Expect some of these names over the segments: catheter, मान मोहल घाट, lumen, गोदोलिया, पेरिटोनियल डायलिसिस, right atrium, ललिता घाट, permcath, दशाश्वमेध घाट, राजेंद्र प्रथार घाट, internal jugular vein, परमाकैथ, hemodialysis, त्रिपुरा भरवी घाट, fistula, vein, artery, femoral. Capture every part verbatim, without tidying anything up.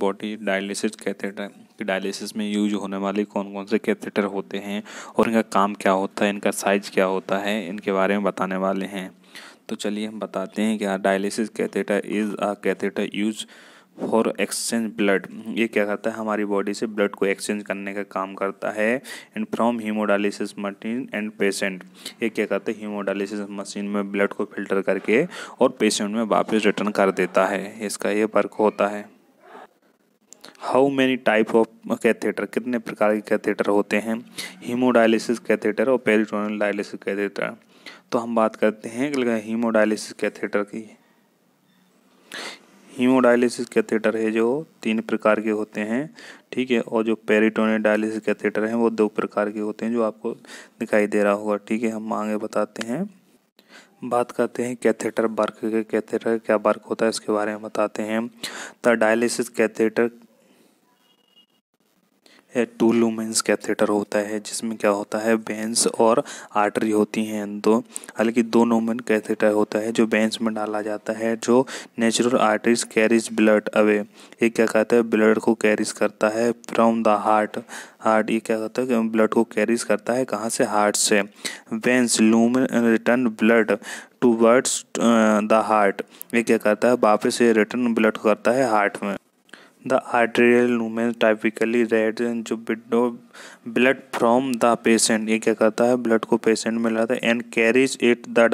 Body dialysis catheter कि dialysis में use होने वाले कौन कौन से कैथेटर होते हैं और इनका काम क्या होता है, इनका साइज क्या होता है, इनके बारे में बताने वाले हैं। तो चलिए हम बताते हैं कि dialysis catheter is a catheter use for exchange blood. ये क्या करता है, हमारी बॉडी से ब्लड को एक्सचेंज करने का काम करता है। And from haemodialysis machine and patient, ये क्या करता है, हीमोडायलिसिस मशीन में ब्लड को फिल्टर करके और पेशेंट में वापस रिटर्न कर देता है, इसका ये वर्क होता है। How many type of catheter, कितने प्रकार के कैथेटर होते हैं, हीमोडायलिसिस कैथेटर और पेरिटोनियल डायलिसिस कैथेटर। तो हम बात करते हैं हीमोडायलिसिस कैथेटर की। हीमोडायलिसिस कैथेटर है जो तीन प्रकार के होते हैं, ठीक है, और जो पेरिटोनियल डायलिसिस कैथेटर हैं वो दो प्रकार के होते हैं, जो आपको दिखाई दे रहा होगा, ठीक है। हम आगे बताते हैं, बात करते हैं कैथेटर वर्क के, कैथेटर क्या वर्क होता है इसके बारे में बताते हैं। The dialysis catheter two lumens catheter होता है, जिसमें क्या होता है, वेंस और आर्टरी होती हैं दो, हालांकि दो लूमेन कैथेटर होता है जो वेंस में डाला जाता है, जो natural arteries carries blood away, ये क्या कहता है, ब्लड को कैरीज करता है फ्रॉम द हार्ट, हार्ट ये क्या कहता है, ब्लड को कैरीज करता है कहाँ से, हार्ट से। Veins lumen return blood towards the heart, ये क्या करता है, वापस ये रिटर्न ब्लड करता है हार्ट में। The arterial lumen typically red जो ब्लड फ्रॉम द पेशेंट, ये क्या करता है, ब्लड को पेशेंट में लाता है and carries it the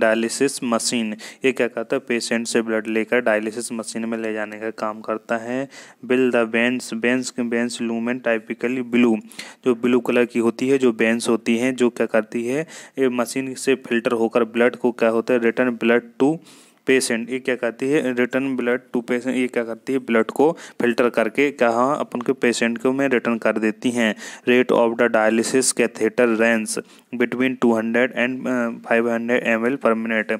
dialysis machine, ये क्या करता है, पेशेंट से ब्लड लेकर डायलिसिस मशीन में ले जाने का काम करता है। Bill the veins, veins veins lumen typically blue, जो ब्लू कलर की होती है, जो वेंस होती हैं, जो क्या करती है, ये मशीन से फिल्टर होकर ब्लड को क्या होता है, रिटर्न ब्लड टू पेशेंट, ये क्या करती है, रिटर्न ब्लड टू पेशेंट, ये क्या करती है, ब्लड को फिल्टर करके कहा अपन के पेशेंट को में रिटर्न कर देती हैं। Rate of the dialysis catheter range between two hundred and five hundred ML per minute,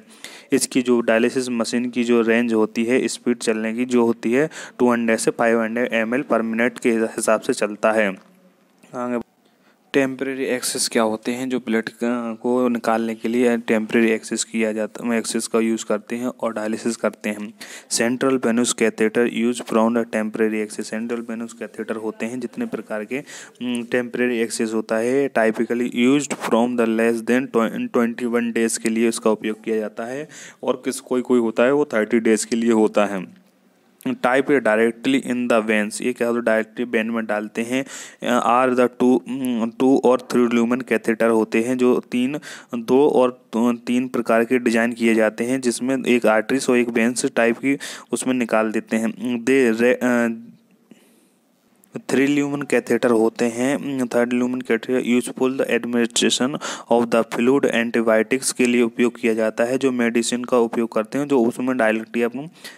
इसकी जो डायलिसिस मशीन की जो रेंज होती है, स्पीड चलने की जो होती है टू हंड्रेड से five hundred ML per minute के हिसाब से चलता है। आगे टेम्प्रेरी एक्सेस क्या होते हैं, जो ब्लड को निकालने के लिए टेम्प्रेरी एक्सेस किया जाता है, एक्सेस का यूज़ करते हैं और डायलिसिस करते हैं। Central venous catheter use from the temporary access, central venous catheter होते हैं जितने प्रकार के टेम्प्रेरी एक्सेस होता है, typically used from the less than twenty one days के लिए इसका उपयोग किया जाता है, और किस कोई कोई होता है वो थर्टी डेज के लिए होता है। Type directly in the veins, ये क्या होता है, डायरेक्टली वेन में डालते हैं। आर द टू टू और थ्री लूमेन कैथेटर होते हैं, जो तीन दो और तीन प्रकार के डिजाइन किए जाते हैं, जिसमें एक आर्टरीज और एक वेंस टाइप की उसमें निकाल देते हैं। दे थ्री लूमेन कैथेटर होते हैं, third lumen catheter useful the administration of the fluid, antibiotics के लिए उपयोग किया जाता है, जो मेडिसिन का उपयोग करते हैं, जो उसमें डायरेक्टली आप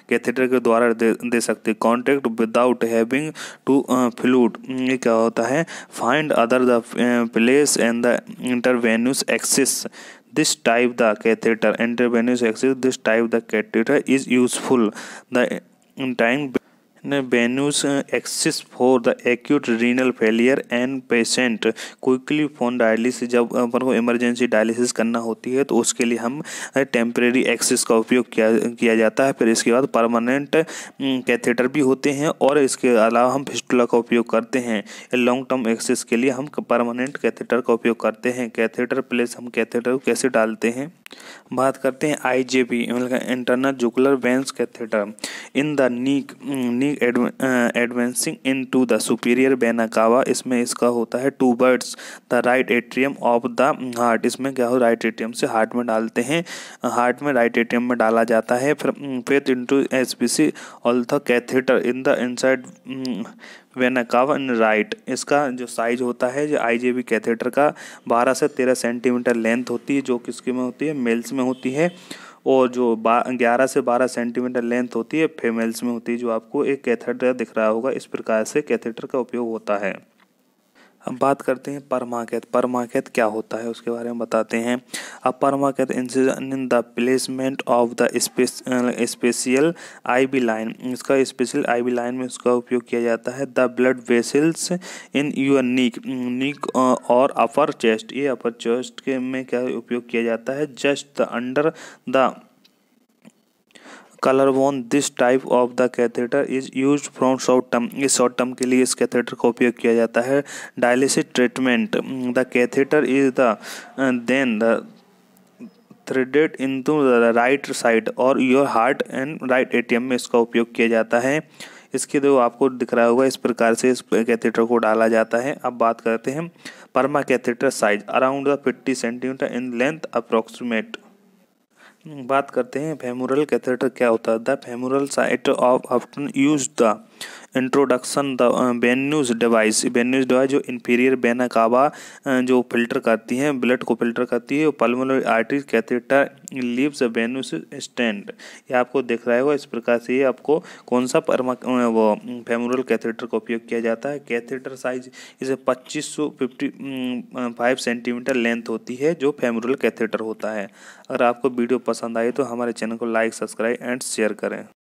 कैथेटर के द्वारा दे, दे सकते हैं। Contact without having to fluid, ये क्या होता है, find other the place and the intravenous access, this type the catheter intravenous access, this type the catheter is useful the time venous access for the acute renal failure and patient quickly fawn dialysis, जब अपन को emergency dialysis करना होती है तो उसके लिए हम टेम्परेरी एक्सेस का उपयोग किया किया जाता है। फिर इसके बाद परमानेंट कैथेटर भी होते हैं, और इसके अलावा हम फिस्टुला का उपयोग करते हैं। लॉन्ग टर्म एक्सेस के लिए हम परमानेंट कैथेटर का उपयोग करते हैं। कैथेटर प्लेस, हम कैथेटर कैसे डालते हैं, बात करते हैं। I J B internal jugular veins catheter in the neck neck advancing into the superior vena cava, इसमें इसका होता है towards the right atrium of the heart, इसमें क्या हो, राइट एट्रियम से हार्ट में डालते हैं, हार्ट में राइट एट्रियम में डाला जाता है। फिर faith into S P C all the catheter in the inside vena cava in right, इसका जो साइज होता है, जो आई जे बी कैथेटर का बारह से तेरह सेंटीमीटर लेंथ होती है, जो किसके में होती है, मेल्स में होती है, और जो ग्यारह से बारह सेंटीमीटर लेंथ होती है फीमेल्स में होती है। जो आपको एक कैथेटर दिख रहा होगा, इस प्रकार से कैथेटर का उपयोग होता है। अब बात करते हैं परमाकैथ, परमाकैथ क्या होता है उसके बारे में बताते हैं। अब परमाकैथ incision in the placement of the special I B line, इसका स्पेशल आई बी लाइन में इसका उपयोग किया जाता है। The blood vessels in your neck, neck और अपर चेस्ट, ये अपर चेस्ट के में क्या उपयोग किया जाता है, just the under the collarbone this type of the catheter is used from short term. इस शॉर्ट टर्म के लिए इस कैथेटर का उपयोग किया जाता है। Dialysis treatment the catheter is the then the threaded into the right side और your heart and right atrium में इसका उपयोग किया जाता है। इसके जो आपको दिख रहा होगा इस प्रकार से इस कैथेटर को डाला जाता है। अब बात करते हैं perma catheter size around the fifty centimetre in length approximate. बात करते हैं फेमोरल कैथेटर क्या होता है। The femoral site of often use the introduction the venous device. Venous device जो इंफीरियर वेना कावा जो फिल्टर करती है, ब्लड को फिल्टर करती है। Pulmonary artery catheter leaves venous stand. ये आपको दिख रहा है इस प्रकार से। ये आपको कौन सा परमा वो फेमोरल कैथेटर का उपयोग किया जाता है। कैथेटर साइज इसे पच्चीस सौ फिफ्टी फाइव सेंटीमीटर लेंथ होती है जो फेमोरल कैथेटर होता है। अगर आपको वीडियो पसंद आए तो हमारे चैनल को लाइक सब्सक्राइब एंड शेयर करें।